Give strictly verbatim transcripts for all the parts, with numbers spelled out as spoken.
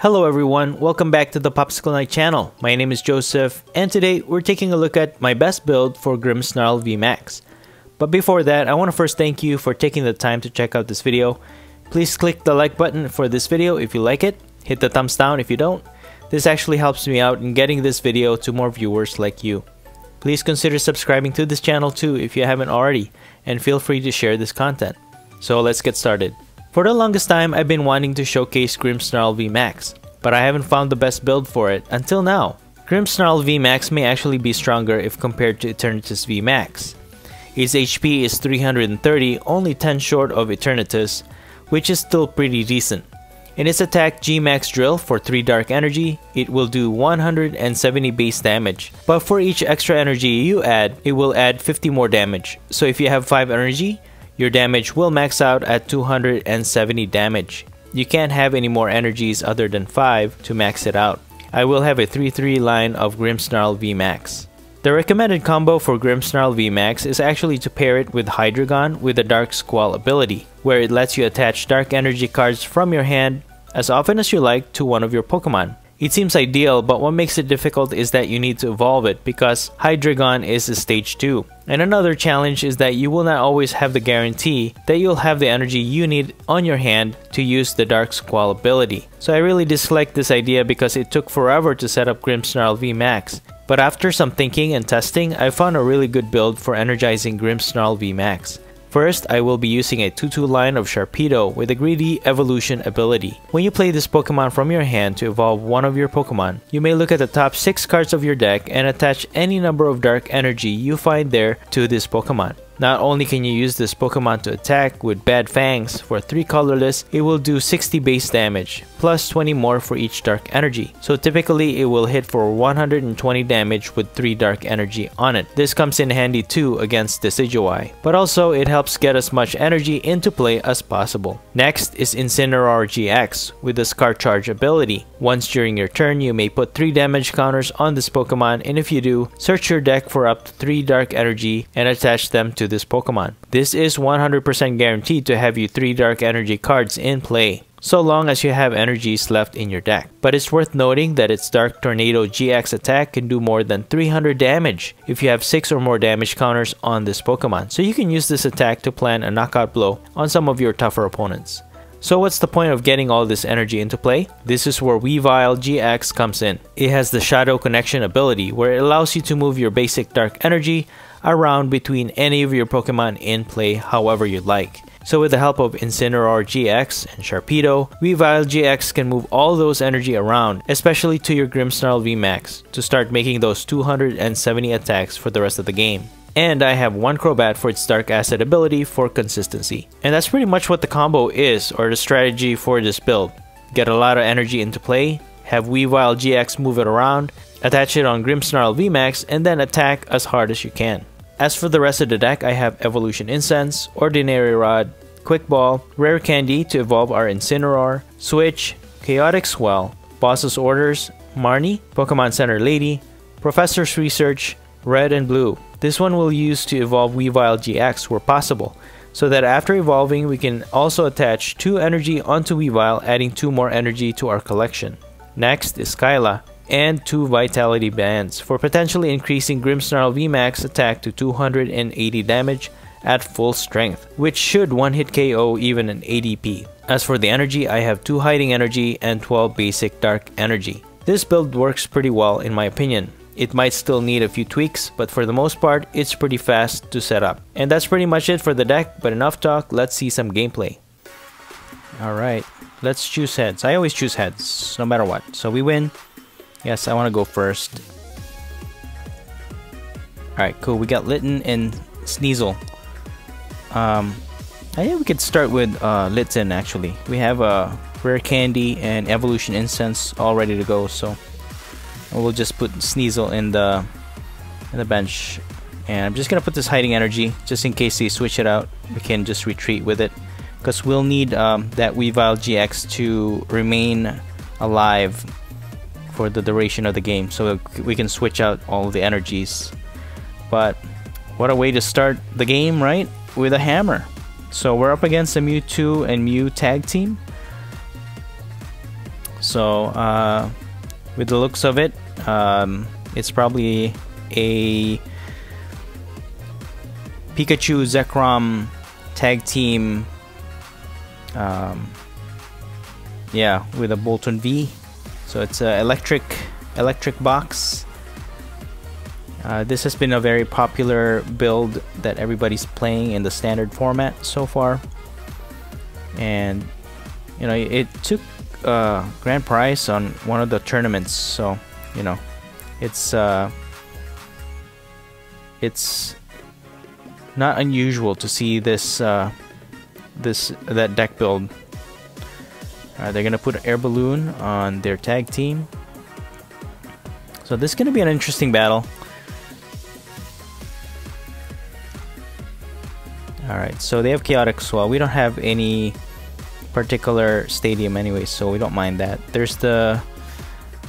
Hello everyone, welcome back to the Popsicle Night channel. My name is Joseph, and today we're taking a look at my best build for Grimmsnarl V MAX. But before that, I want to first thank you for taking the time to check out this video. Please click the like button for this video if you like it, hit the thumbs down if you don't. This actually helps me out in getting this video to more viewers like you. Please consider subscribing to this channel too if you haven't already, and feel free to share this content. So let's get started. For the longest time, I've been wanting to showcase Grimmsnarl V MAX, but I haven't found the best build for it until now. Grimmsnarl V MAX may actually be stronger if compared to Eternatus V MAX. Its H P is three hundred thirty, only ten short of Eternatus, which is still pretty decent. In its attack G max drill for three Dark Energy, it will do one hundred seventy base damage, but for each extra energy you add, it will add fifty more damage. So if you have five energy, your damage will max out at two hundred seventy damage. You can't have any more energies other than five to max it out. I will have a three three line of Grimmsnarl V MAX. The recommended combo for Grimmsnarl V MAX is actually to pair it with Hydreigon with the Dark Squall ability, where it lets you attach Dark Energy cards from your hand as often as you like to one of your Pokemon. It seems ideal, but what makes it difficult is that you need to evolve it because Hydreigon is a stage two. And another challenge is that you will not always have the guarantee that you'll have the energy you need on your hand to use the Dark Squall ability. So I really dislike this idea because it took forever to set up Grimmsnarl V MAX. But after some thinking and testing, I found a really good build for energizing Grimmsnarl V MAX. First, I will be using a two two line of Sharpedo with a greedy evolution ability. When you play this Pokemon from your hand to evolve one of your Pokemon, you may look at the top six cards of your deck and attach any number of Dark Energy you find there to this Pokemon. Not only can you use this Pokemon to attack with Bad Fangs for three colorless, it will do sixty base damage, plus twenty more for each Dark Energy. So typically it will hit for one hundred twenty damage with three Dark Energy on it. This comes in handy too against Decidueye, but also it helps get as much energy into play as possible. Next is Incineroar G X with the Scar Charge ability. Once during your turn, you may put three damage counters on this Pokemon, and if you do, search your deck for up to three Dark Energy and attach them to this Pokemon. This is one hundred percent guaranteed to have you three Dark Energy cards in play, so long as you have energies left in your deck. But it's worth noting that its Dark Tornado G X attack can do more than three hundred damage if you have six or more damage counters on this Pokemon, so you can use this attack to plan a knockout blow on some of your tougher opponents. So what's the point of getting all this energy into play? This is where Weavile G X comes in. It has the Shadow Connection ability, where it allows you to move your basic Dark Energy around between any of your Pokemon in play however you like. So with the help of Incineroar G X and Sharpedo, Weavile G X can move all those energy around, especially to your Grimmsnarl V MAX, to start making those two hundred seventy attacks for the rest of the game. And I have one Crobat for its Dark Acid ability for consistency. And that's pretty much what the combo is, or the strategy for this build. Get a lot of energy into play, have Weavile G X move it around, attach it on Grimmsnarl V MAX, and then attack as hard as you can. As for the rest of the deck, I have Evolution Incense, Ordinary Rod, Quick Ball, Rare Candy to evolve our Incineroar, Switch, Chaotic Swell, Boss's Orders, Marnie, Pokemon Center Lady, Professor's Research, Red and Blue. This one we'll use to evolve Weavile G X where possible, so that after evolving we can also attach two energy onto Weavile, adding two more energy to our collection. Next is Skyla, and two Vitality Bands for potentially increasing Grimmsnarl V MAX attack to two hundred eighty damage at full strength, which should one-hit K O even an A D P. As for the energy, I have two Hiding Energy and twelve basic Dark Energy. This build works pretty well in my opinion. It might still need a few tweaks, but for the most part, it's pretty fast to set up. And that's pretty much it for the deck, but enough talk, let's see some gameplay. Alright, let's choose heads. I always choose heads, no matter what. So we win. Yes, I want to go first. Alright, cool. We got Litten and Sneasel. Um, I think we could start with uh, Litten, actually. We have uh, Rare Candy and Evolution Incense all ready to go, so we'll just put Sneasel in the, in the bench. And I'm just going to put this Hiding Energy, just in case they switch it out. We can just retreat with it, because we'll need um, that Weavile G X to remain alive for the duration of the game, so we can switch out all the energies. But what a way to start the game, right? With a hammer. So we're up against the Mewtwo and Mew tag team. So uh, with the looks of it, um, it's probably a Pikachu Zekrom tag team, um, yeah, with a Boltund V. So it's an electric electric box. Uh, this has been a very popular build that everybody's playing in the standard format so far, and you know, it took uh, grand prize on one of the tournaments. So you know, it's uh, it's not unusual to see this uh, this that deck build. Uh, they're gonna put an air balloon on their tag team, so this is gonna be an interesting battle. Alright, so they have Chaotic Swell. We don't have any particular stadium anyway, so we don't mind that. There's the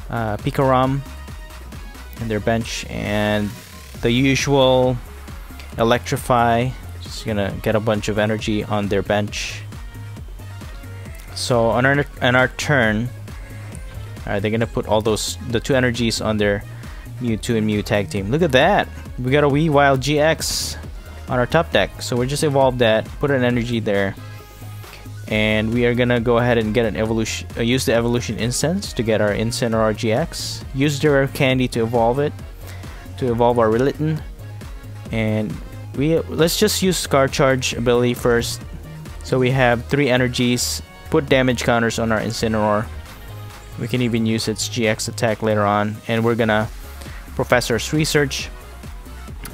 uh, Pikarom in their bench, and the usual Electrify. Just gonna get a bunch of energy on their bench. So on our, on our turn, alright, they're gonna put all those, the two energies on their Mewtwo and Mew tag team. Look at that! We got a Weavile G X on our top deck, so we just evolved that, put an energy there, and we are gonna go ahead and get an evolution. Uh, use the Evolution Incense to get our Incineroar G X. Use the Rare Candy to evolve it, to evolve our Litten, and we let's just use Scar Charge ability first. So we have three energies. Put damage counters on our Incineroar. We can even use its G X attack later on, and we're gonna Professor's Research.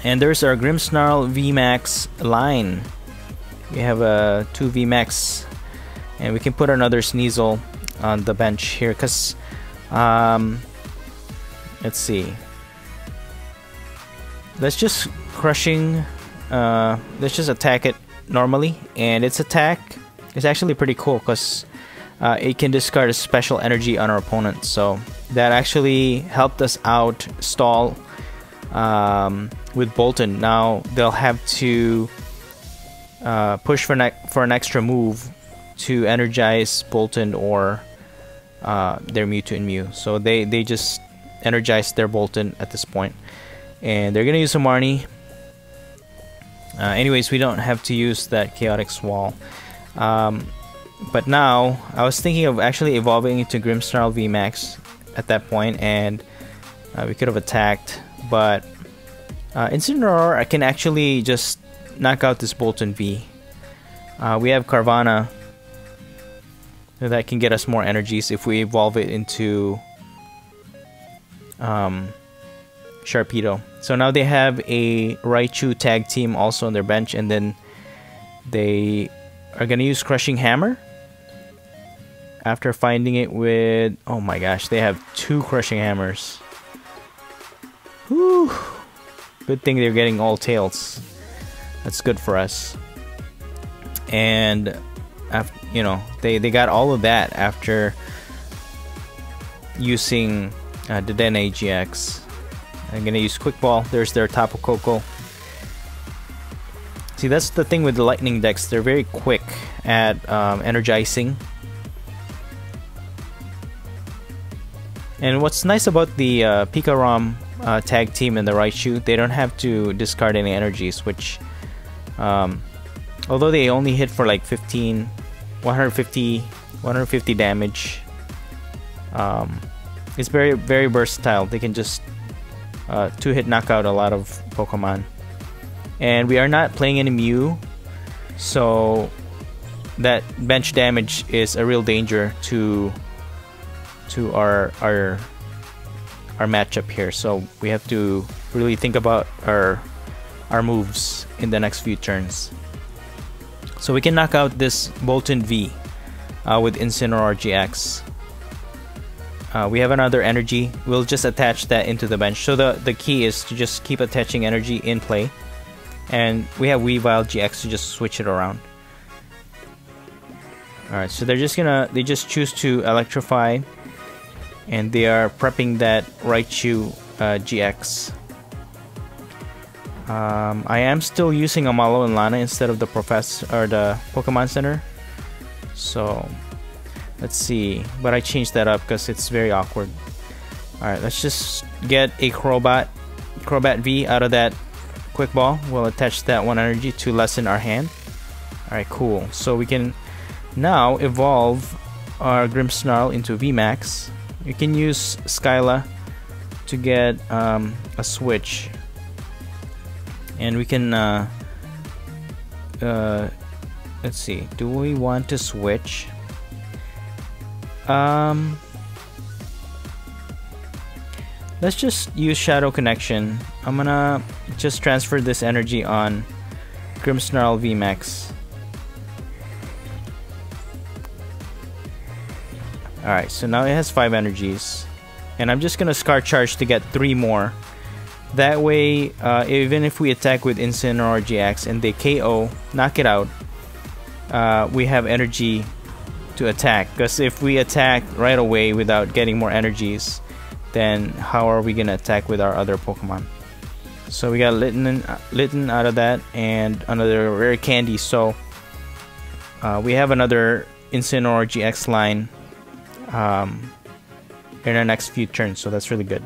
And there's our Grimmsnarl V MAX line. We have a two V MAX, and we can put another Sneasel on the bench here, cause um, let's see. Let's just crushing. Uh, let's just attack it normally, and its attack is actually pretty cool, cause uh, it can discard a special energy on our opponent. So that actually helped us out stall. Um, with Boltund, now they'll have to uh, push for an, for an extra move to energize Boltund or uh, their Mewtwo and Mew. So they, they just energized their Boltund at this point. And they're gonna use a Marnie. Uh, anyways, we don't have to use that Chaotic Swall. Um, but now, I was thinking of actually evolving into Grimmsnarl V MAX at that point, and uh, we could have attacked. But uh, Incineroar, I can actually just knock out this Boltund V. Uh, we have Carvanha, so that can get us more energies if we evolve it into um, Sharpedo. So now they have a Raichu tag team also on their bench, and then they are going to use Crushing Hammer. After finding it with... oh my gosh, they have two Crushing Hammers. Whew. Good thing they're getting all tails. That's good for us. And after, you know, they they got all of that after using uh, the Dene G X. I'm gonna use Quick Ball. There's their Tapu Koko. See, that's the thing with the lightning decks. They're very quick at um, energizing. And what's nice about the uh, Pikarom Uh, tag team and the Raichu, they don't have to discard any energies, which um, although they only hit for like fifteen, one fifty, one fifty damage, um, it's very very versatile. They can just uh, two hit knock out a lot of Pokemon, and we are not playing any Mew, so that bench damage is a real danger to to our our our matchup here. So we have to really think about our our moves in the next few turns. So we can knock out this Boltund V uh, with Incineroar G X. Uh, we have another energy. We'll just attach that into the bench. So the the key is to just keep attaching energy in play, and we have Weavile G X to just switch it around. All right, so they're just gonna they just choose to electrify. And they are prepping that Raichu uh, G X. Um, I am still using Amalo and Lana instead of the Professor or the Pokemon Center. So Let's see, but I changed that up because it's very awkward. Alright, let's just get a Crobat, Crobat V out of that Quick Ball. We'll attach that one energy to lessen our hand. Alright, cool. So we can now evolve our Grimmsnarl into V MAX. You can use Skyla to get um, a Switch. And we can, uh, uh, let's see, do we want to switch? Um, let's just use Shadow Connection. I'm gonna just transfer this energy on Grimmsnarl V MAX. Alright, so now it has five energies. And I'm just gonna Scar Charge to get three more. That way, uh, even if we attack with Incineroar G X and they K O, knock it out, uh, we have energy to attack. Because if we attack right away without getting more energies, then how are we going to attack with our other Pokemon? So we got Litten, Litten out of that and another Rare Candy. So uh, we have another Incineroar G X line um, in our next few turns. So that's really good.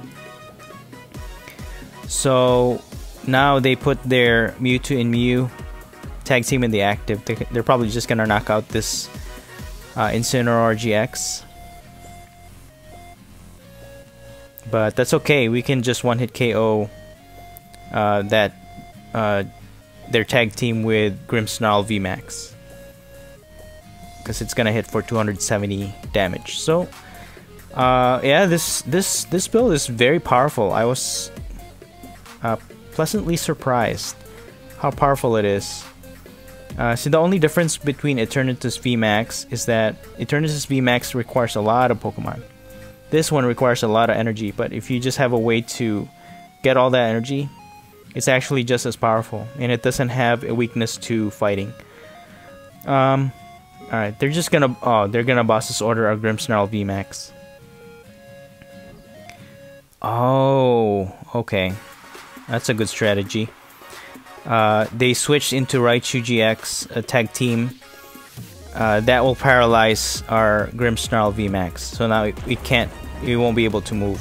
So now they put their Mewtwo and Mew tag team in the active. They're probably just gonna knock out this uh, Incineroar G X, but that's okay. We can just one-hit K O uh, that uh, their tag team with Grimmsnarl V MAX because it's gonna hit for two hundred seventy damage. So uh, yeah, this this this build is very powerful. I was Uh, pleasantly surprised how powerful it is. Uh, so the only difference between Eternatus V MAX is that Eternatus V MAX requires a lot of Pokemon. This one requires a lot of energy, but if you just have a way to get all that energy, it's actually just as powerful, and it doesn't have a weakness to fighting. Um, Alright, they're just gonna... Oh, they're gonna Boss's Order our Grimmsnarl V MAX. Oh, okay. That's a good strategy. Uh, they switched into Raichu G X, a tag team. Uh, that will paralyze our Grimmsnarl V MAX. So now it, it can't, it won't be able to move.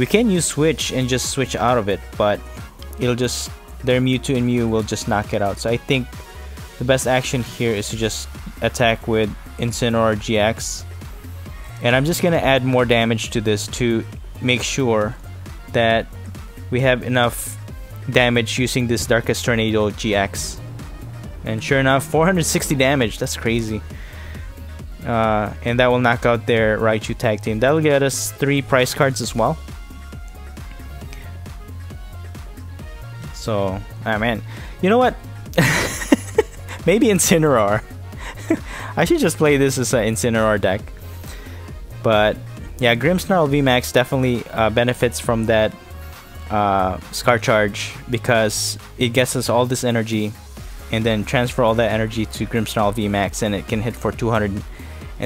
We can use Switch and just switch out of it, but it'll just, their Mewtwo and Mew will just knock it out. So I think the best action here is to just attack with Incineroar G X. And I'm just gonna add more damage to this to make sure that we have enough damage using this Darkest Tornado G X. And sure enough, four hundred sixty damage. That's crazy. Uh, and that will knock out their Raichu tag team. That'll get us three prize cards as well. So, ah man. You know what? Maybe Incineroar. I should just play this as an Incineroar deck. But yeah, Grimmsnarl V MAX definitely uh, benefits from that Uh, Scar Charge because it gets us all this energy and then transfer all that energy to Grimmsnarl V MAX, and it can hit for two hundred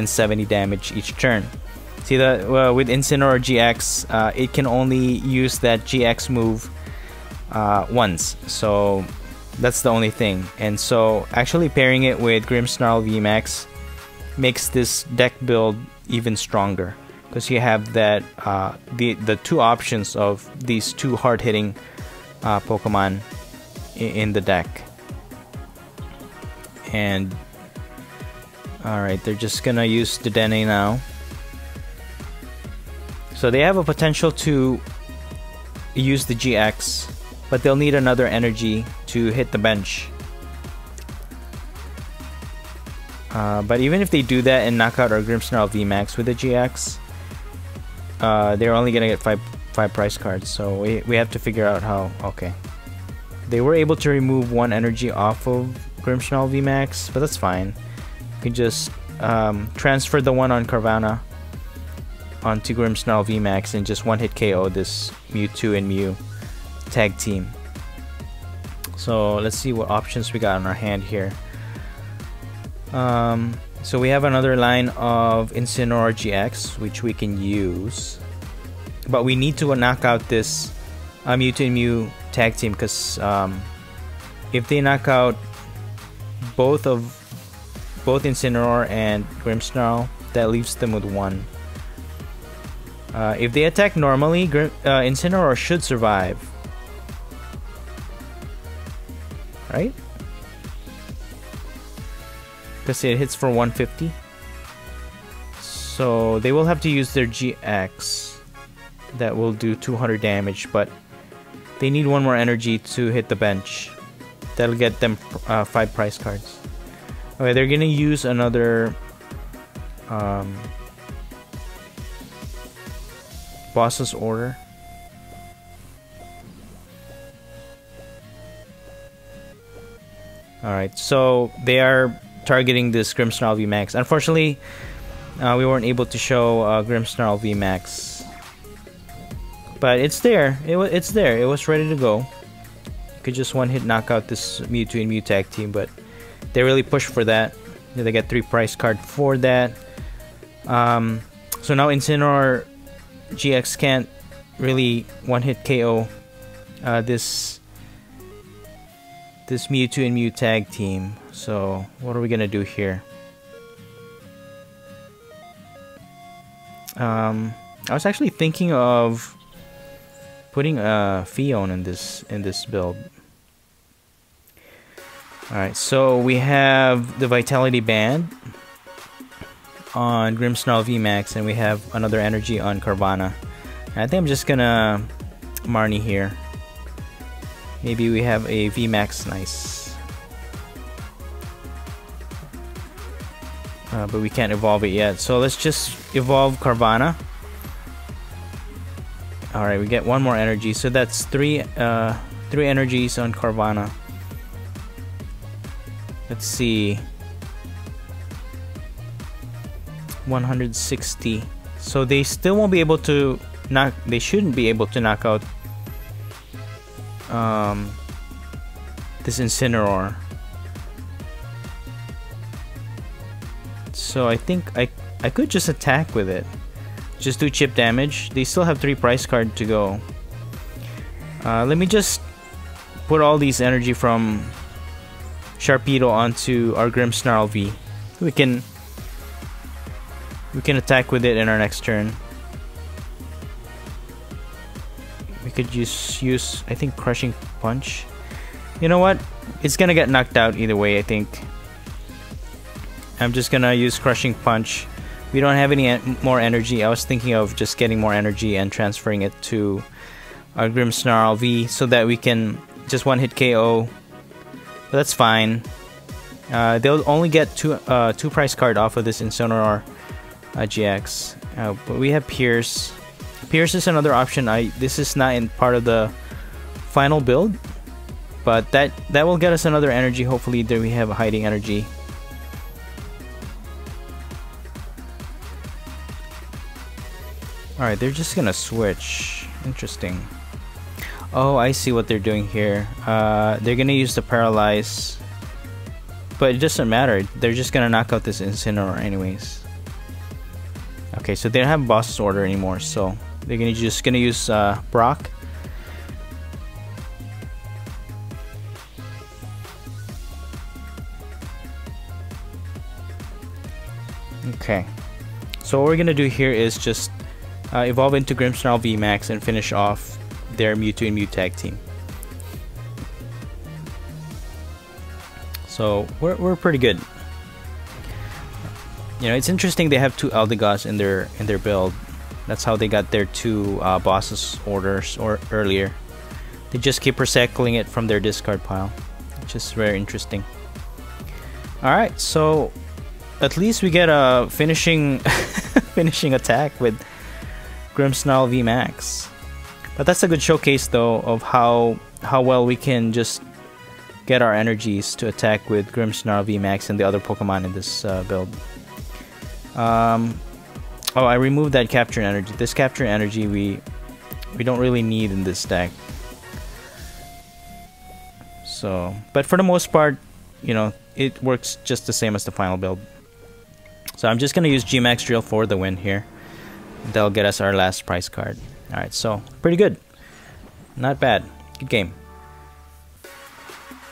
seventy damage each turn. See that uh, with Incineroar G X, uh, it can only use that G X move uh, once, so that's the only thing. And so actually pairing it with Grimmsnarl V MAX makes this deck build even stronger, because you have that uh, the the two options of these two hard-hitting uh, Pokemon in, in the deck. And all right, they're just gonna use the Dedenne now. So they have a potential to use the G X, but they'll need another energy to hit the bench. Uh, but even if they do that and knock out our Grimmsnarl V MAX with the G X. Uh, they're only gonna get five five prize cards, so we, we have to figure out how. Okay, they were able to remove one energy off of Grimmsnarl V MAX, but that's fine. You can just um, transfer the one on Carvanha onto Grimmsnarl V MAX and just one hit K O this Mewtwo and Mew tag team. So let's see what options we got on our hand here. Um, So we have another line of Incineroar G X, which we can use. But we need to knock out this uh, Mewtwo and Mew tag team, because um, if they knock out both of both Incineroar and Grimmsnarl, that leaves them with one. Uh, if they attack normally, Gr uh, Incineroar should survive. Right? Because it hits for one fifty. So they will have to use their G X. That will do two hundred damage, but they need one more energy to hit the bench. That'll get them uh, five prize cards. Okay, they're gonna use another um, Boss's Order. Alright, so they are targeting this Grimmsnarl V MAX. Unfortunately, uh, we weren't able to show uh, Grimmsnarl V MAX. But it's there. It was. It's there. It was ready to go. You could just one hit knock out this Mewtwo and Mew tag team, but they really push for that. They got three prize cards for that. Um, so now Incineroar G X can't really one hit K O uh, this this Mewtwo and Mew tag team. So what are we gonna do here? Um, I was actually thinking of putting a uh, Fion in this in this build. All right, so we have the Vitality Band on Grimmsnarl V MAX, and we have another energy on Carvanha. And I think I'm just gonna Marnie here. Maybe we have a V MAX, nice, uh, but we can't evolve it yet. So let's just evolve Carvanha. Alright, we get one more energy, so that's three uh, three energies on Carvanha. Let's see, one hundred sixty. So they still won't be able to knock, they shouldn't be able to knock out um, this Incineroar. So I think I, I could just attack with it. Just do chip damage. They still have three prize cards to go. Uh, let me just put all these energy from Sharpedo onto our Grimmsnarl V. We can we can attack with it in our next turn. We could use use I think Crushing Punch. You know what? It's gonna get knocked out either way. I think I'm just gonna use Crushing Punch. We don't have any en more energy. I was thinking of just getting more energy and transferring it to our Grimmsnarl V so that we can just one hit K O. But that's fine. Uh, they'll only get two uh, two prize card off of this Incineroar uh, G X. Uh, but we have Pierce. Pierce is another option. I this is not in part of the final build, but that that will get us another energy. Hopefully, there we have a Hiding Energy. Alright, they're just gonna switch. Interesting. Oh, I see what they're doing here. Uh, they're gonna use the Paralyze. But it doesn't matter. They're just gonna knock out this Incineroar anyways. Okay, so they don't have Boss's Order anymore, so they're gonna just gonna use uh, Brock. Okay. So what we're gonna do here is just Uh, evolve into Grimmsnarl V MAX and finish off their Mewtwo and Mew tag team. So we're we're pretty good. You know, it's interesting they have two Eldegoss in their in their build. That's how they got their two uh, Boss's Orders or earlier. They just keep recycling it from their discard pile, which is very interesting. All right, so at least we get a finishing finishing attack with Grimmsnarl V MAX. But that's a good showcase though of how how well we can just get our energies to attack with Grimmsnarl V MAX and the other Pokemon in this uh, build. Um, oh, I removed that capture energy. This capture energy we we don't really need in this deck. So, but for the most part, you know, it works just the same as the final build. So I'm just gonna use G MAX Drill for the win here. That'll get us our last prize card. Alright, so pretty good. Not bad. Good game.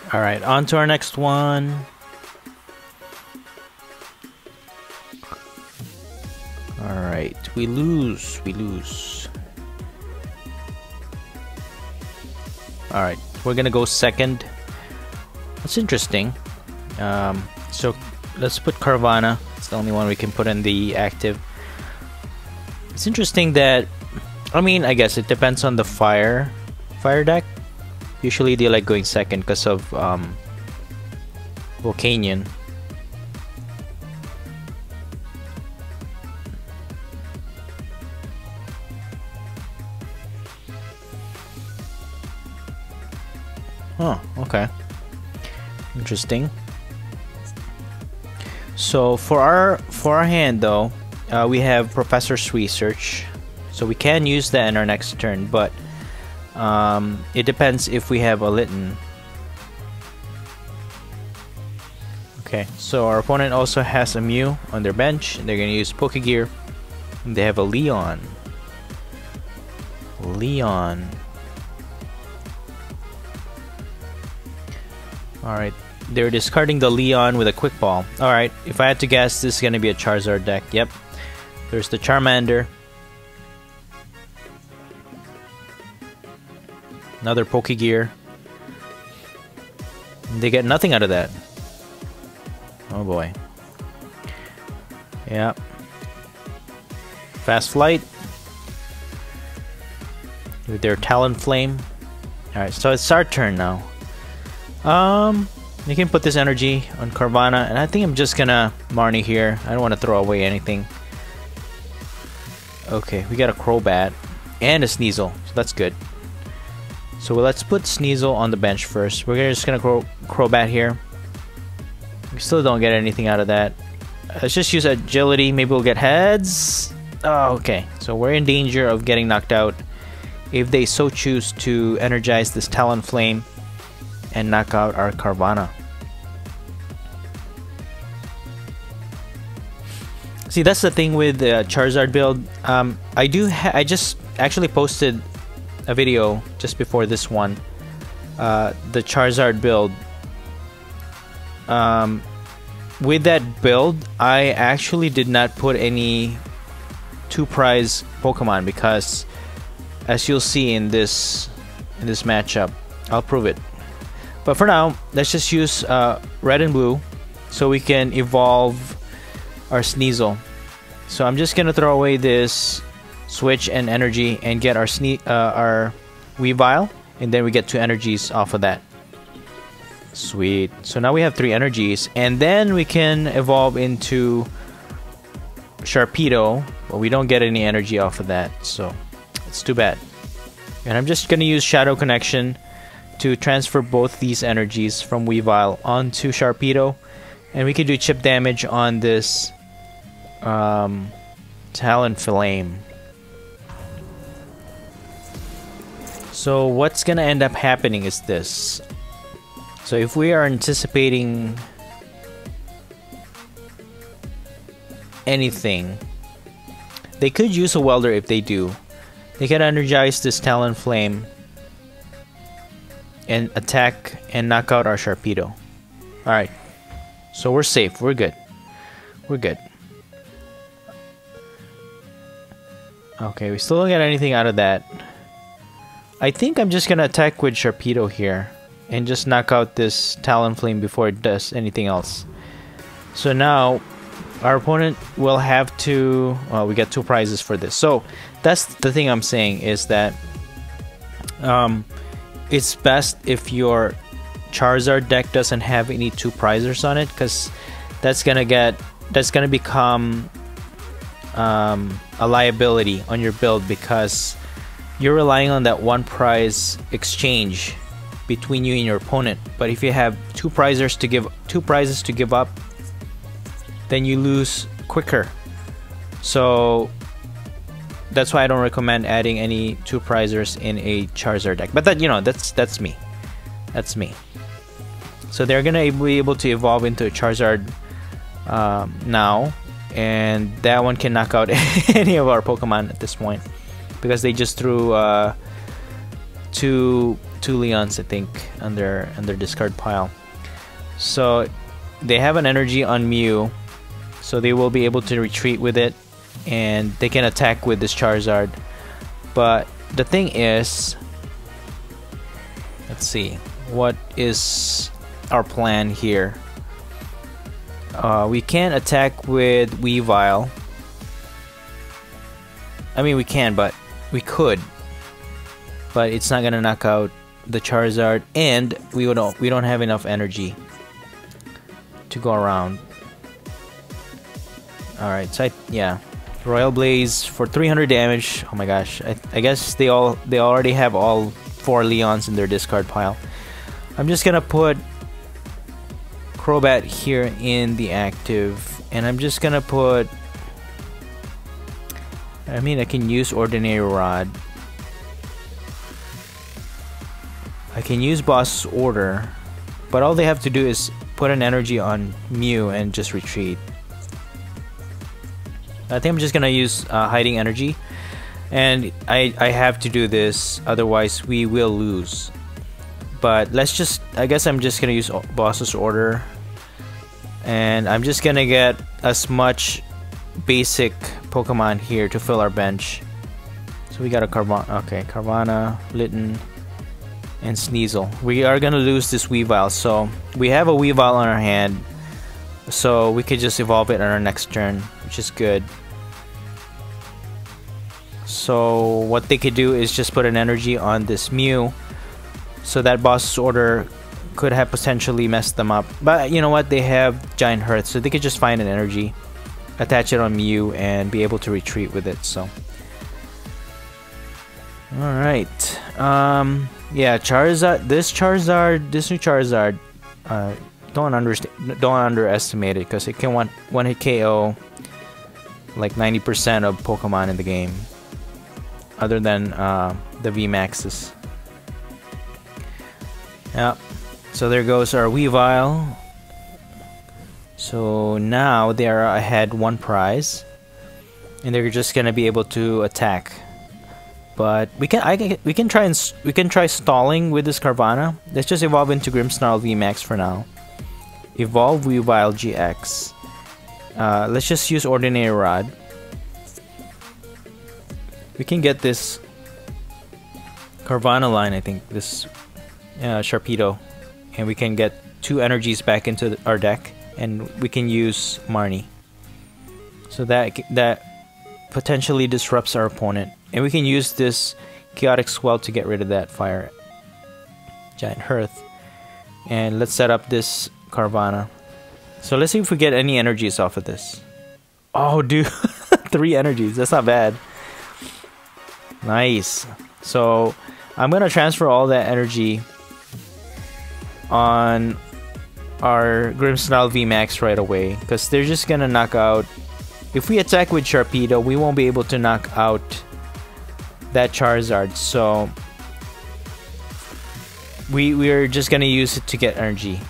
Alright, on to our next one. right, we lose, we lose. All right, we're gonna go second. That's interesting. Um, so let's put Carvanha. It's the only one we can put in the active. It's interesting that, I mean, I guess it depends on the fire, fire deck. Usually they like going second because of um, Volcanion. Oh, okay. Interesting. So for our for our hand though, uh, we have Professor's Research, so we can use that in our next turn, but um, it depends if we have a Litten. Okay, so our opponent also has a Mew on their bench, and they're gonna use Pokegear. And they have a Leon. Leon. Alright, they're discarding the Leon with a Quick Ball. Alright, if I had to guess, this is going to be a Charizard deck. Yep. There's the Charmander. Another Pokegear. They get nothing out of that. Oh boy. Yep. Fast Flight. With their Talonflame. Alright, so it's our turn now. Um, you can put this energy on Carvanha, and I think I'm just gonna Marnie here. I don't want to throw away anything. Okay, we got a Crobat and a Sneasel, so that's good. So let's put Sneasel on the bench first. We're just gonna cro Crobat here. We still don't get anything out of that. Let's just use Agility. Maybe we'll get heads. Oh, okay. So we're in danger of getting knocked out if they so choose to energize this Talonflame and knock out our Carvanha. See, that's the thing with the Charizard build. Um, I do. Ha I just actually posted a video just before this one. Uh, the Charizard build. Um, with that build, I actually did not put any two prize Pokemon because, as you'll see in this in this matchup, I'll prove it. But for now, let's just use uh, red and blue so we can evolve our Sneasel. So I'm just gonna throw away this Switch and energy and get our Sne uh, our Weavile, and then we get two energies off of that. Sweet. So now we have three energies, and then we can evolve into Sharpedo, but we don't get any energy off of that, so it's too bad. And I'm just gonna use Shadow Connection to transfer both these energies from Weavile onto Sharpedo, and we can do chip damage on this um, Talonflame. So what's gonna end up happening is this. So if we are anticipating anything, they could use a Welder. If they do, they can energize this Talonflame and attack and knock out our Sharpedo. Alright, so we're safe, we're good. We're good. Okay, we still don't get anything out of that. I think I'm just gonna attack with Sharpedo here and just knock out this Talonflame before it does anything else. So now, our opponent will have to... well, we got two prizes for this. So, that's the thing I'm saying, is that... Um... it's best if your Charizard deck doesn't have any two prizers on it, because that's gonna get that's gonna become um, a liability on your build, because you're relying on that one prize exchange between you and your opponent. But if you have two prizers to give two prizes to give up, then you lose quicker. So that's why I don't recommend adding any two prizers in a Charizard deck. But that, you know, that's that's me. That's me. So they're gonna be able to evolve into a Charizard um, now, and that one can knock out any of our Pokemon at this point, because they just threw uh, two two Leons, I think, on their on their discard pile. So they have an energy on Mew, so they will be able to retreat with it. and they can attack with this Charizard. But the thing is, let's see, what is our plan here? Uh, we can attack with Weavile. I mean, we can, but we could. But it's not gonna knock out the Charizard, and we don't we don't have enough energy to go around. All right, so I, yeah, Royal Blaze for three hundred damage. Oh my gosh, I, I guess they all they already have all four Leons in their discard pile. I'm just gonna put Crobat here in the active, and I'm just gonna put. I mean, I can use Ordinary Rod. I can use Boss's Order, but all they have to do is put an energy on Mew and just retreat. I think I'm just gonna use uh, Hiding Energy, and I, I have to do this, otherwise we will lose. But let's just, I guess I'm just gonna use Boss's Order, and I'm just gonna get as much basic Pokemon here to fill our bench. So we got a Carvanha, okay, Carvanha, Litten, and Sneasel. We are gonna lose this Weavile, so we have a Weavile on our hand, so we could just evolve it on our next turn, which is good. So what they could do is just put an energy on this Mew, so that Boss's Order could have potentially messed them up. But you know what, they have Giant Hearth, so they could just find an energy, attach it on Mew, and be able to retreat with it. So alright, um yeah, Charizard, this Charizard, this new Charizard, uh, don't understand, don't underestimate it, because it can one, one hit K O like ninety percent of Pokemon in the game, other than uh, the V maxes. Yeah, so there goes our Weavile. So now they are ahead one prize, and they're just gonna be able to attack. But we can, I can, we can try and we can try stalling with this Carvanha. Let's just evolve into Grimmsnarl V max for now. Evolve Weavile G X. Uh, let's just use Ordinary Rod. We can get this Carvanha line, I think, this uh, Sharpedo, and we can get two energies back into the, our deck, and we can use Marnie. So that that potentially disrupts our opponent. And we can use this Chaotic Swell to get rid of that fire Giant Hearth. And let's set up this Carvanha. So let's see if we get any energies off of this. Oh, dude. Three energies. That's not bad. Nice. So I'm going to transfer all that energy on our Grimmsnarl V max right away, because they're just going to knock out... If we attack with Sharpedo, we won't be able to knock out that Charizard, so we we're just gonna use it to get energy.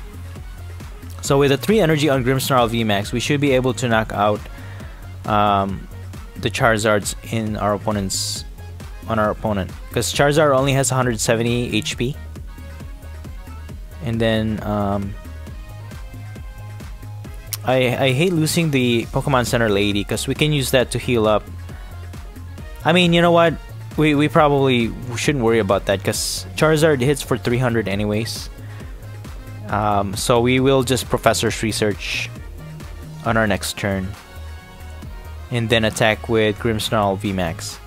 So with the three energy on Grimmsnarl V max, we should be able to knock out um, the Charizards in our opponents on our opponent, because Charizard only has one hundred seventy H P, and then um, I I hate losing the Pokemon Center lady, because we can use that to heal up. I mean, you know what? We, we probably shouldn't worry about that, because Charizard hits for three hundred anyways. Um, so we will just Professor's Research on our next turn, and then attack with Grimmsnarl V max.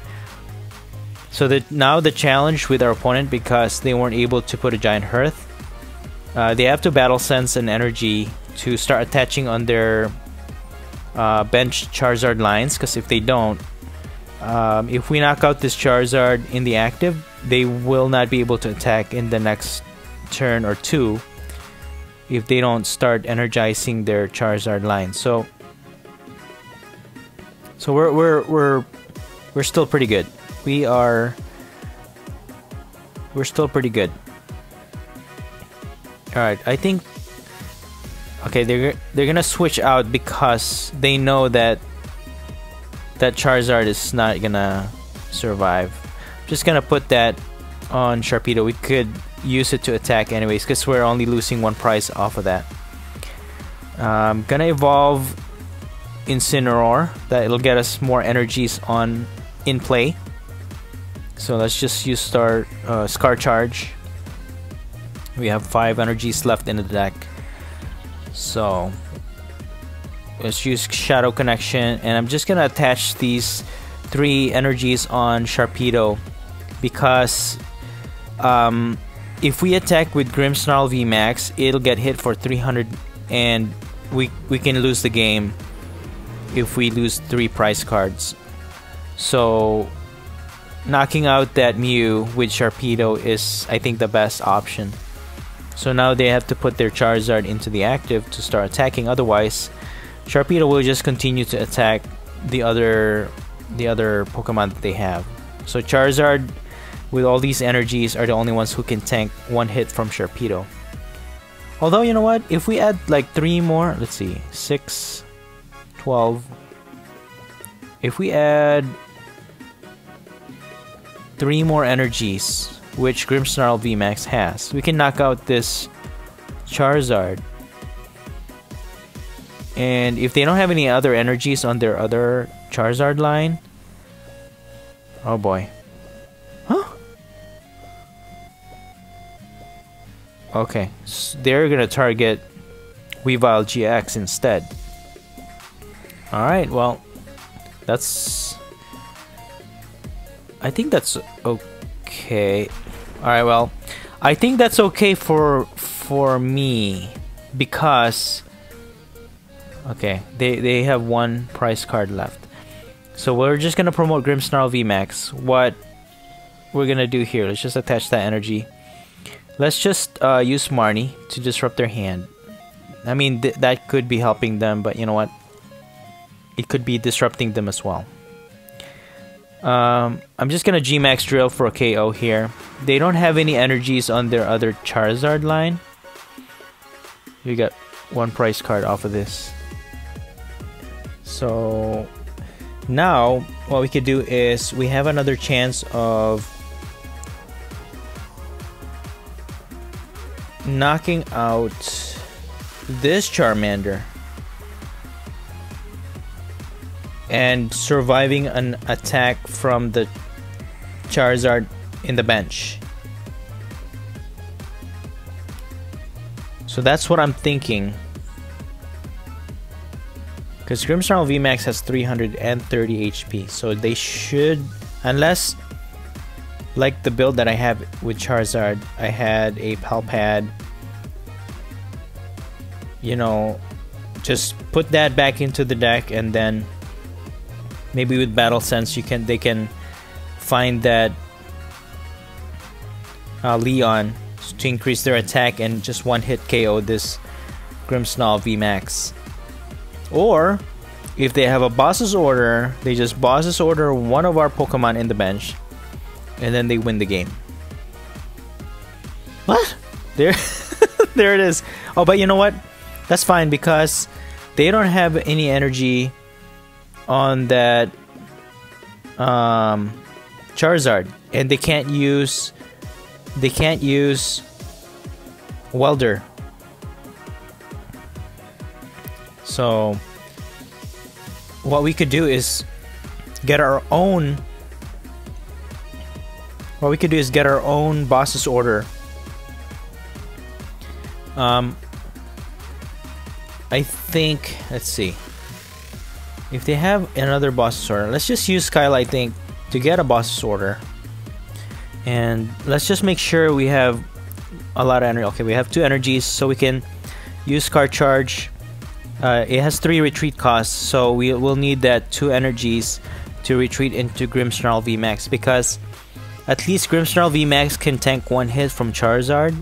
So the, now the challenge with our opponent, because they weren't able to put a Giant Hearth, uh, they have to battle sense and energy to start attaching on their uh, bench Charizard lines, because if they don't, Um, if we knock out this Charizard in the active, they will not be able to attack in the next turn or two if they don't start energizing their Charizard line. So, so we're we're we're we're still pretty good. We are we're still pretty good. All right, I think. Okay, they're they're gonna switch out, because they know that. That Charizard is not gonna survive. I'm just gonna put that on Sharpedo. We could use it to attack anyways, because we're only losing one prize off of that. I'm um, gonna evolve Incineroar. That it'll get us more energies on in play. So let's just use our uh, Scar Charge. We have five energies left in the deck. So let's use Shadow Connection, and I'm just gonna attach these three energies on Sharpedo, because um, if we attack with Grimmsnarl V MAX, it'll get hit for three hundred, and we we can lose the game if we lose three prize cards. So knocking out that Mew with Sharpedo is, I think, the best option. So now they have to put their Charizard into the active to start attacking. Otherwise, Sharpedo will just continue to attack the other the other Pokemon that they have. So Charizard, with all these energies, are the only ones who can tank one hit from Sharpedo. Although, you know what? If we add like three more, let's see, six, twelve. If we add three more energies, which Grimmsnarl V MAX has, we can knock out this Charizard. And if they don't have any other energies on their other Charizard line, oh boy. Huh? Okay, so they're gonna target Weavile G X instead. Alright, well, that's... I think that's okay. Alright, well, I think that's okay for for me, because... Okay, they, they have one prize card left. So we're just gonna promote Grimmsnarl V MAX. What we're gonna do here, let's just attach that energy. Let's just uh, use Marnie to disrupt their hand. I mean, th that could be helping them, but you know what? It could be disrupting them as well. Um, I'm just gonna G MAX Drill for a K O here. They don't have any energies on their other Charizard line. We got one prize card off of this. So now what we could do is we have another chance of knocking out this Charmander and surviving an attack from the Charizard in the bench. So that's what I'm thinking, because Grimmsnarl V MAX has three hundred thirty H P, so they should, unless like the build that I have with Charizard, I had a Palpad, you know, just put that back into the deck, and then maybe with Battle Sense you can they can find that uh, Leon to increase their attack and just one hit K O this Grimmsnarl V MAX. Or if they have a Boss's Order, they just Boss's Order one of our Pokemon in the bench, and then they win the game. What? There there it is. Oh, but you know what? That's fine, because they don't have any energy on that um, Charizard, and they can't use They can't use Welder. So what we could do is get our own what we could do is get our own Boss's Order. Um I think, let's see. If they have another Boss's Order, let's just use Skyla, I think, to get a Boss's Order. And let's just make sure we have a lot of energy. Okay, we have two energies, so we can use Scar Charge. Uh, it has three retreat costs, so we will need that two energies to retreat into Grimmsnarl V MAX, because at least Grimmsnarl V MAX can tank one hit from Charizard.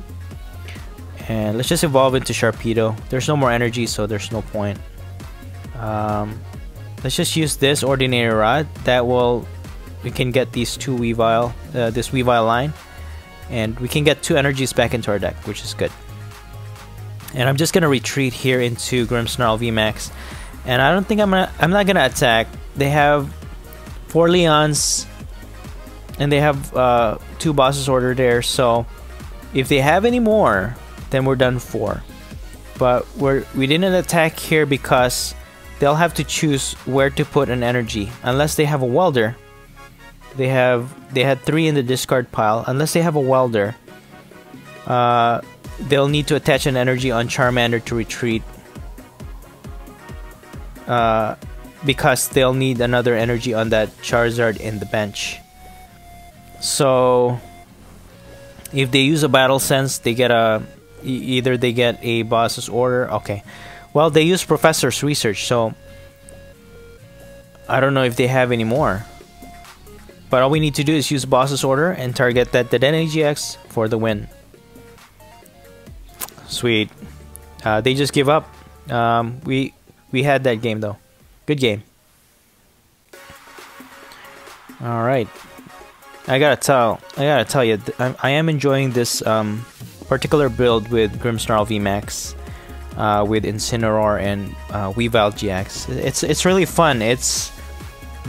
And let's just evolve into Sharpedo. There's no more energy, so there's no point. Um, let's just use this Ordinary Rod. That will... We can get these two Weavile, uh, this Weavile line, and we can get two energies back into our deck, which is good. And I'm just gonna retreat here into Grimmsnarl V MAX, and I don't think I'm gonna, I'm not gonna attack. They have four Leons, and they have uh, two Boss's Order there. So if they have any more, then we're done for. But we're we didn't attack here because they'll have to choose where to put an energy, unless they have a welder. They have they had three in the discard pile. Unless they have a welder, uh, they'll need to attach an energy on Charmander to retreat, uh, because they'll need another energy on that Charizard in the bench. So if they use a battle sense, they get a either they get a Boss's Order. Okay, well, they use Professor's Research, so I don't know if they have any more. But all we need to do is use Boss's Order and target that Dedenne G X for the win. Sweet. Uh, they just give up. Um, we we had that game though. Good game. All right. I gotta tell. I gotta tell you. I, I am enjoying this um, particular build with Grimmsnarl V MAX, uh, with Incineroar and uh, Weavile G X. It's it's really fun. It's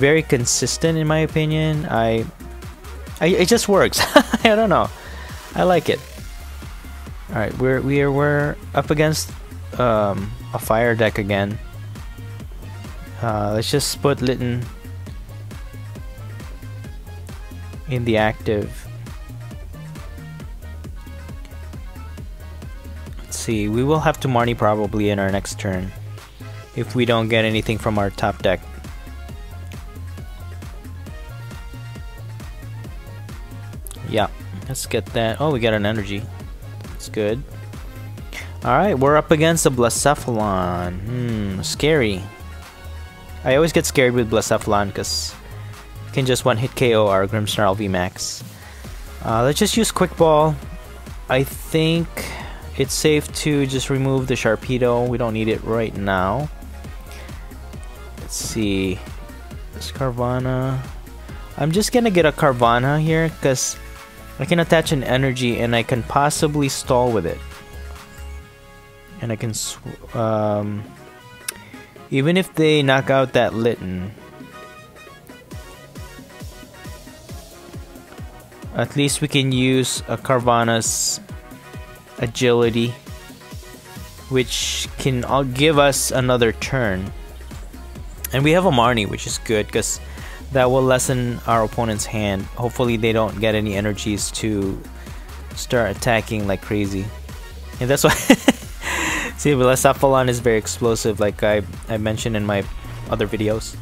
very consistent in my opinion. I, I it just works. I don't know, I like it. All right, we're we're we're up against um, a fire deck again. Uh, let's just put Litten in the active. Let's see. We will have to Marnie probably in our next turn if we don't get anything from our top deck. Yeah, let's get that. Oh, we got an energy. That's good. Alright, we're up against a Blacephalon. Hmm, scary. I always get scared with Blacephalon because you can just one-hit K O our Grimmsnarl V MAX. Uh, let's just use Quick Ball. I think it's safe to just remove the Sharpedo. We don't need it right now. Let's see. This Carvanha. I'm just gonna get a Carvanha here because I can attach an energy and I can possibly stall with it. And I can, sw um, even if they knock out that Litten, at least we can use a Carvanha's agility, which can all give us another turn. And we have a Marnie, which is good because that will lessen our opponent's hand. Hopefully they don't get any energies to start attacking like crazy. And that's why see, Blacephalon is very explosive, like I, I mentioned in my other videos.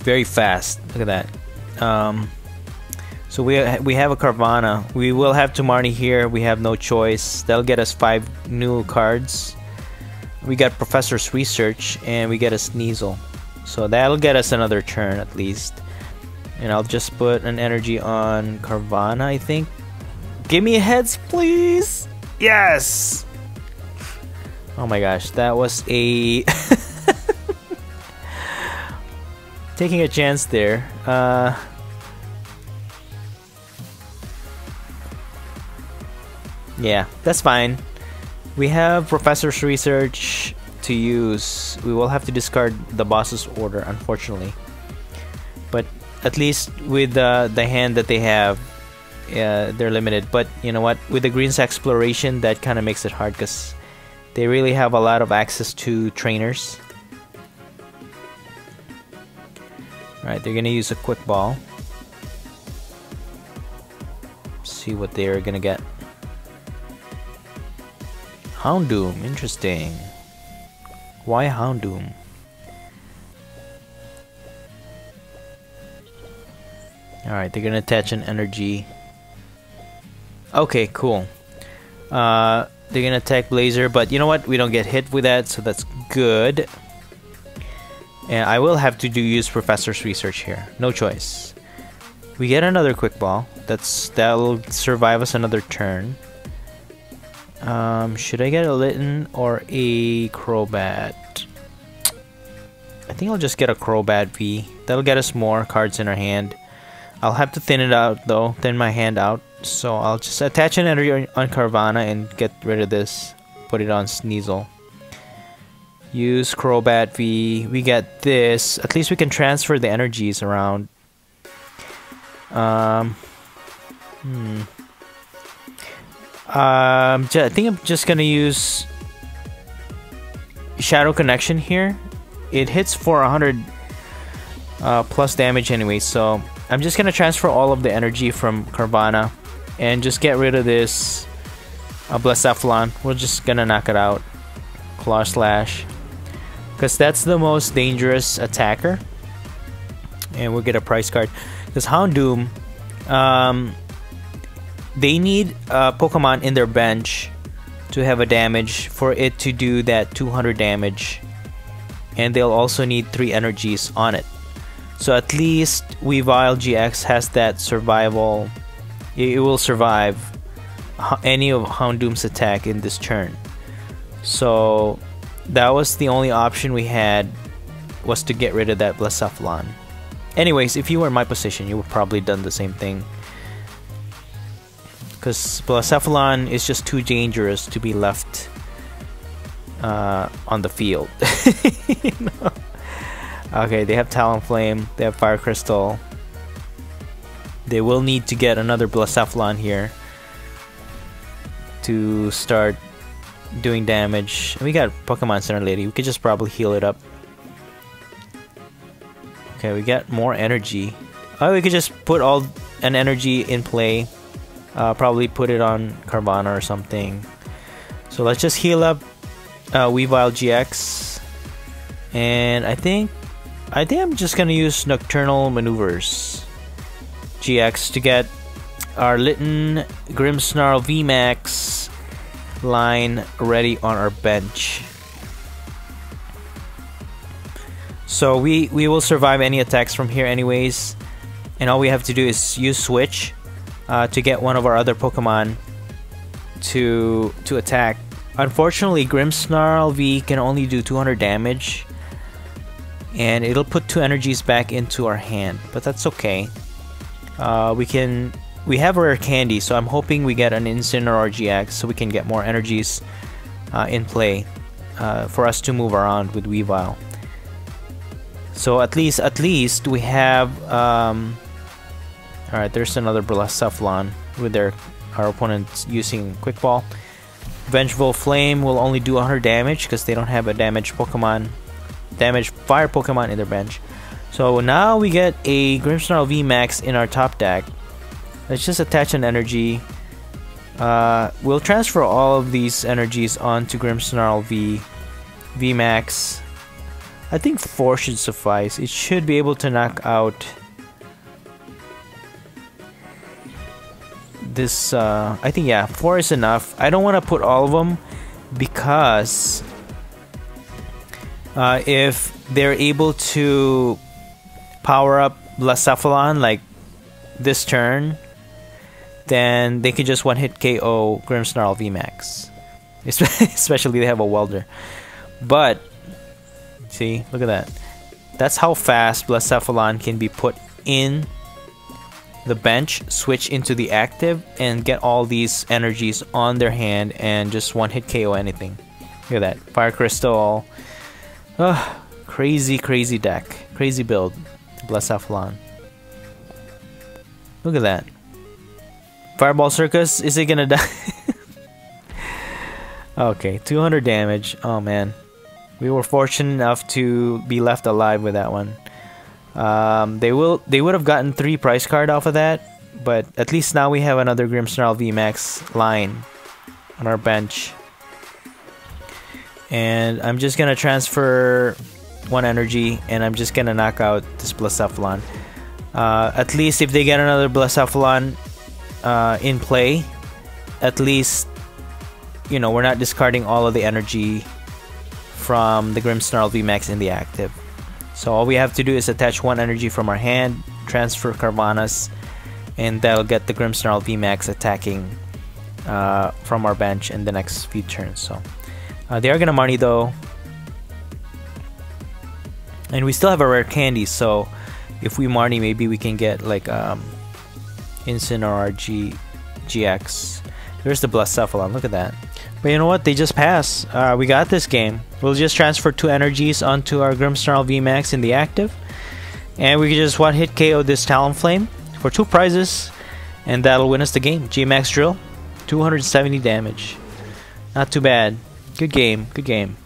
Very fast. Look at that. Um, so we, ha we have a Carvanha. We will have to Marnie here. We have no choice. That'll get us five new cards. We got Professor's Research and we get a Sneasel. So that'll get us another turn at least. And I'll just put an energy on Carvanha, I think. Give me heads, please! Yes! Oh my gosh, that was a... taking a chance there. Uh... Yeah, that's fine. We have Professor's Research to use. We will have to discard the Boss's Order, unfortunately. But at least with uh, the hand that they have, uh, they're limited. But you know what? With the Green's Exploration, that kind of makes it hard because they really have a lot of access to trainers. Alright, they're going to use a Quick Ball. See what they're going to get. Houndoom, interesting. Why Houndoom? Alright, they're gonna attach an energy. Okay, cool. Uh, they're gonna attack Blazer, but you know what? We don't get hit with that, so that's good. And I will have to do use Professor's Research here. No choice. We get another Quick Ball. That's that'll survive us another turn. Um, should I get a Litten or a Crobat? I think I'll just get a Crobat V. That'll get us more cards in our hand. I'll have to thin it out though, thin my hand out. So I'll just attach an energy on Carvanha and get rid of this. Put it on Sneasel. Use Crobat V. We get this. At least we can transfer the energies around. Um, hmm. Um, I think I'm just gonna use Shadow Connection here. It hits for one hundred uh, plus damage anyway, so I'm just gonna transfer all of the energy from Carvanha and just get rid of this uh, Blacephalon. We're just gonna knock it out. Claw Slash, because that's the most dangerous attacker, and we'll get a price card. Because Houndoom, um, they need a Pokemon in their bench to have a damage for it to do that two hundred damage, and they'll also need three energies on it. So at least Weavile G X has that survival. It will survive any of Houndoom's attack in this turn. So that was the only option we had, was to get rid of that Blacephalon. Anyways, if you were in my position, you would probably done the same thing, because Blacephalon is just too dangerous to be left uh, on the field. You know? Okay, they have Talonflame, they have Fire Crystal. They will need to get another Blacephalon here to start doing damage. And we got Pokemon Center Lady. We could just probably heal it up. Okay, we got more energy. Oh, we could just put all an energy in play. Uh, probably put it on Carvanha or something. So let's just heal up uh, Weavile G X. And I think, I think I'm just gonna use Nocturnal Maneuvers G X to get our Litten Grimmsnarl V MAX line ready on our bench. So we we will survive any attacks from here anyways, and all we have to do is use Switch uh, to get one of our other Pokemon to to attack. Unfortunately, Grimmsnarl V can only do two hundred damage, and it'll put two energies back into our hand, but that's okay. Uh, we can we have Rare Candy, so I'm hoping we get an Incineroar G X so we can get more energies uh, in play uh, for us to move around with Weavile. So at least at least we have um, all right. There's another Blacephalon with their our opponents using Quick Ball. Vengeful Flame will only do one hundred damage because they don't have a damage Pokemon, damage Fire Pokemon in their bench. So now we get a Grimmsnarl V MAX in our top deck. Let's just attach an energy. Uh, we'll transfer all of these energies onto Grimmsnarl V, V MAX. I think four should suffice. It should be able to knock out this. Uh, I think, yeah, four is enough. I don't want to put all of them because uh, if they're able to power up Blacephalon like this turn, then they could just one hit K O Grimmsnarl V MAX. Especially they have a Welder. But see, look at that. That's how fast Blacephalon can be put in the bench, switch into the active, and get all these energies on their hand and just one hit K O anything. Look at that. Fire Crystal. Ugh, crazy, crazy deck. Crazy build. Blacephalon. Look at that. Fireball Circus, is it gonna die? Okay, two hundred damage. Oh man, we were fortunate enough to be left alive with that one. Um, they will, they would have gotten three price card off of that, but at least now we have another Grimmsnarl V MAX line on our bench. And I'm just gonna transfer one energy, and I'm just gonna knock out this Blacephalon. Uh, at least if they get another Blacephalon uh, in play, at least, you know, we're not discarding all of the energy from the Grimmsnarl V MAX in the active. So all we have to do is attach one energy from our hand, transfer Carvanha's, and that'll get the Grimmsnarl V MAX attacking uh, from our bench in the next few turns. So uh, they are gonna Marnie though, and we still have a Rare Candy, so if we Marnie, maybe we can get like um, Incineroar G X. There's the Blacephalon, look at that. But you know what, they just pass. Uh, we got this game. We'll just transfer two energies onto our Grimmsnarl V MAX in the active, and we can just one hit K O this Talonflame for two prizes, and that'll win us the game. G MAX Drill, two hundred seventy damage. Not too bad. Good game, good game.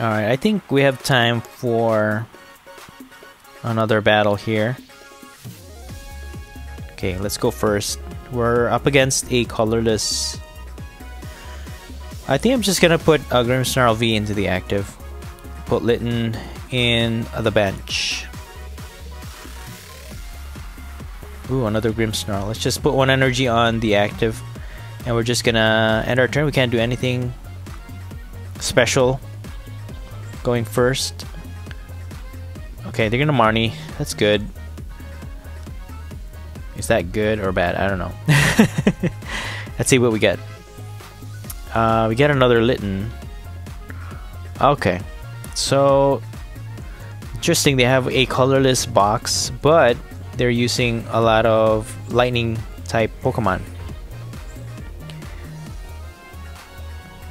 Alright, I think we have time for another battle here. Okay, let's go first. We're up against a colorless. I think I'm just gonna put uh, Grimmsnarl V into the active. Put Litten in uh, the bench. Ooh, another Grimmsnarl. Let's just put one energy on the active. And we're just gonna end our turn. We can't do anything special going first. Okay, they're gonna Marnie. That's good. Is that good or bad? I don't know. Let's see what we get. Uh, we get another Litten. Okay. So, interesting. They have a colorless box, but they're using a lot of lightning type Pokemon.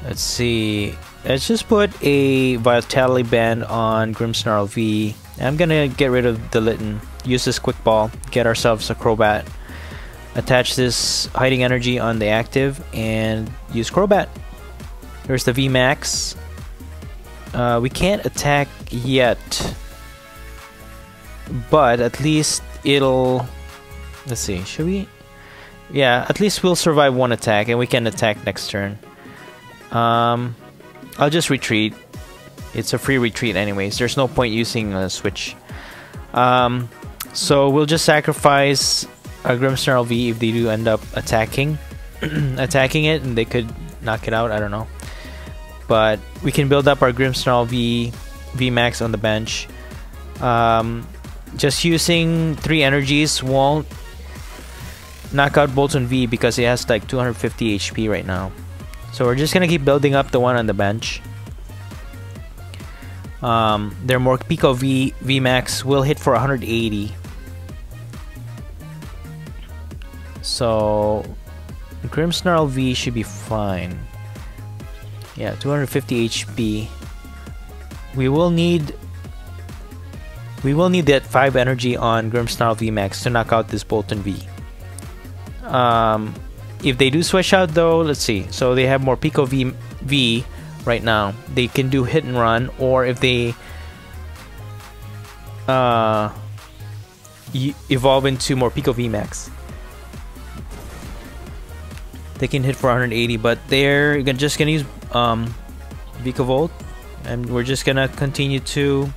Let's see. Let's just put a Vitality Band on Grimmsnarl V. I'm gonna get rid of the Litten. Use this Quick Ball. Get ourselves a Crobat. Attach this Hiding Energy on the active and use Crobat. There's the V max. Uh, we can't attack yet, but at least it'll... Let's see, should we? Yeah, at least we'll survive one attack and we can attack next turn. Um, I'll just retreat. It's a free retreat anyways. There's no point using a switch. Um, so we'll just sacrifice a Grimmsnarl V if they do end up attacking attacking it, and they could knock it out, I don't know. But we can build up our Grimmsnarl V V max on the bench. Um, just using three energies won't knock out Boltund V because it has like two hundred fifty H P right now. So we're just gonna keep building up the one on the bench. Um, their Morpeko V V max will hit for one hundred eighty. So Grimmsnarl V should be fine. Yeah, two hundred fifty H P. We will need we will need that five energy on Grimmsnarl V max to knock out this Boltund V. Um, if they do switch out though, let's see. So they have Morpeko V V right now. They can do hit and run, or if they uh, evolve into Morpeko V max, they can hit for one hundred eighty, but they're just gonna use um, Vicavolt, and we're just gonna continue to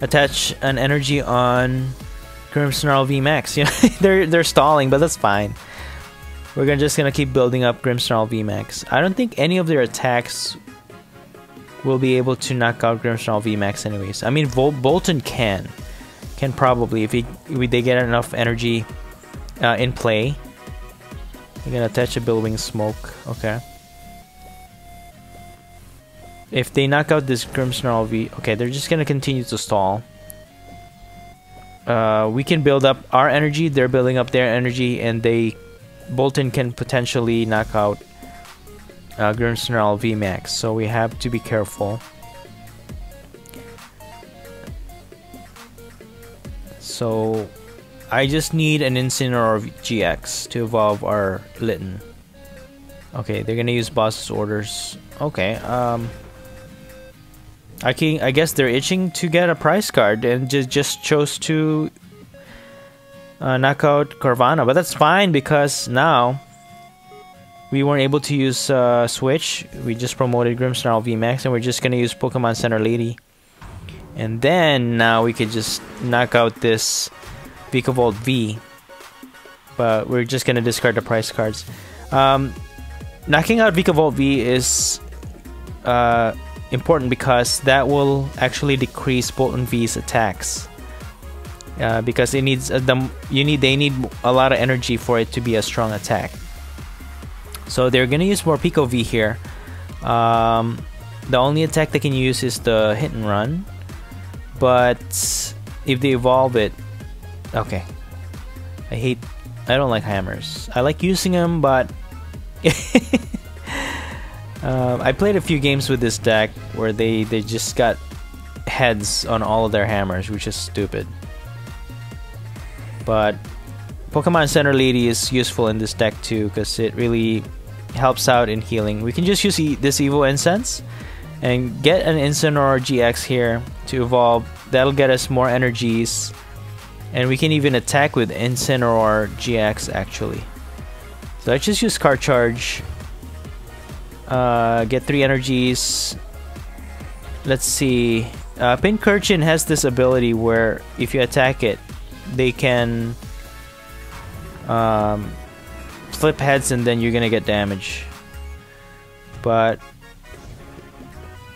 attach an energy on Grimmsnarl V max. Yeah, they're they're stalling, but that's fine. We're gonna just gonna keep building up Grimmsnarl V max. I don't think any of their attacks will be able to knock out Grimmsnarl V max, anyways. I mean, Vol Bolton can can probably if, he, if they get enough energy uh, in play. We're gonna attach a Billowing Smoke, okay. If they knock out this Grimmsnarl V... Okay, they're just gonna continue to stall. Uh, we can build up our energy, they're building up their energy, and they... Bolton can potentially knock out uh, Grimmsnarl V max, so we have to be careful. So... I just need an Incineroar G X to evolve our Litten. Okay, they're gonna use Boss's Orders. Okay, um... I can, I guess they're itching to get a prize card and just, just chose to uh, knock out Carvanha. But that's fine because now we weren't able to use uh, Switch. We just promoted Grimmsnarl V max and we're just gonna use Pokemon Center Lady. And then now we could just knock out this Vicavolt V, but we're just gonna discard the prize cards. Um, knocking out Vicavolt V is uh, important because that will actually decrease Boltund V's attacks uh, because it needs uh, the, you need they need a lot of energy for it to be a strong attack. So they're gonna use Morpeko V here. Um, the only attack they can use is the hit and run, but if they evolve it. Okay, I hate, I don't like hammers. I like using them, but uh, I played a few games with this deck where they, they just got heads on all of their hammers, which is stupid. But Pokemon Center Lady is useful in this deck too because it really helps out in healing. We can just use e this Evo Incense and get an Incineroar G X here to evolve. That'll get us more energies, and we can even attack with Incineroar G X actually. So I just use Scar Charge, uh, get three energies. Let's see, uh, Pincurchin has this ability where if you attack it, they can um, flip heads and then you're gonna get damage. But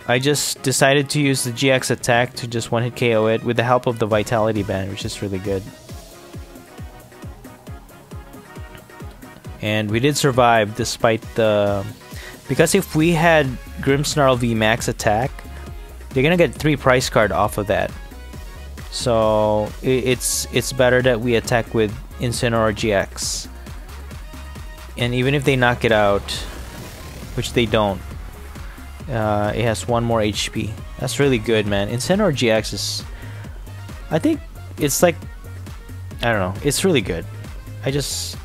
I just decided to use the G X attack to just one hit K O it with the help of the Vitality Band, which is really good. And we did survive despite the... Because if we had Grimmsnarl V MAX attack, they're gonna get three price card off of that. So it's, it's better that we attack with Incineroar G X. And even if they knock it out, which they don't, Uh, it has one more H P. That's really good, man. Incineroar G X is... I think it's like... I don't know. It's really good. I just...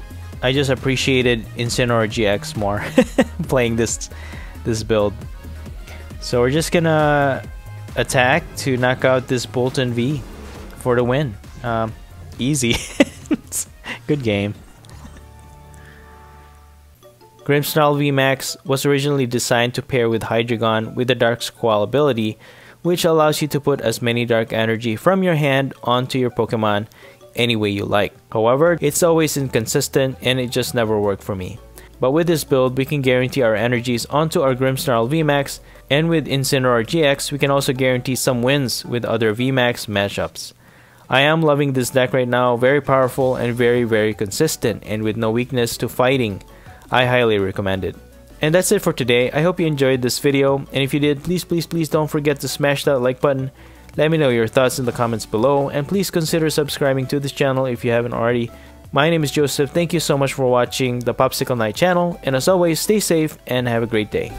I just appreciated Incineroar G X more playing this this build. So we're just gonna attack to knock out this Boltund V for the win. Um, easy. Good game. Grimmsnarl V MAX was originally designed to pair with Hydreigon with the Dark Squall ability, which allows you to put as many Dark Energy from your hand onto your Pokemon any way you like. However, it's always inconsistent and it just never worked for me. But with this build, we can guarantee our energies onto our Grimmsnarl V MAX, and with Incineroar G X, we can also guarantee some wins with other V MAX matchups. I am loving this deck right now, very powerful and very very consistent, and with no weakness to fighting. I highly recommend it. And that's it for today. I hope you enjoyed this video, and if you did, please please please don't forget to smash that like button. Let me know your thoughts in the comments below, and please consider subscribing to this channel if you haven't already. My name is Joseph, thank you so much for watching the Popsicle Knight channel, and as always, stay safe and have a great day.